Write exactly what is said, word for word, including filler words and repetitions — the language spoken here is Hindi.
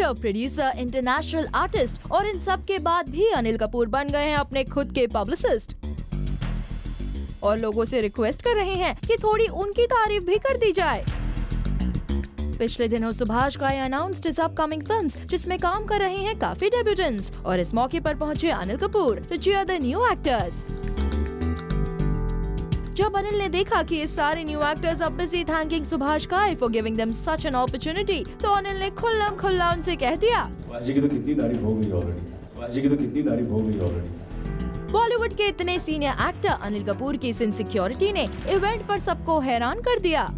एक्टर, प्रोड्यूसर, इंटरनेशनल आर्टिस्ट और इन सब के बाद भी अनिल कपूर बन गए हैं अपने खुद के पब्लिसिस्ट और लोगों से रिक्वेस्ट कर रहे हैं कि थोड़ी उनकी तारीफ भी कर दी जाए। पिछले दिनों सुभाष का अनाउंस्ड हिज अपकमिंग फिल्म्स, जिसमें काम कर रहे हैं काफी डेब्यूटेंट्स और इस मौके पर पहुंचे Anil Kapoor to cheer the new actors. जब अनिल ने देखा कि ये सारे न्यू एक्टर्स अब busy thanking Subhash Ghai for giving them such an opportunity, तो अनिल ने खुल्लम खुल्ला उनसे कह दिया, सुभाष जी की तो कितनी तारीफ हो गई ऑलरेडी, सुभाष जी की तो कितनी तारीफ हो गई ऑलरेडी। बॉलीवुड के इतने सीनियर एक्टर अनिल कपूर की इस इनसिक्योरिटी ने इवेंट पर सबको हैरान कर दिया।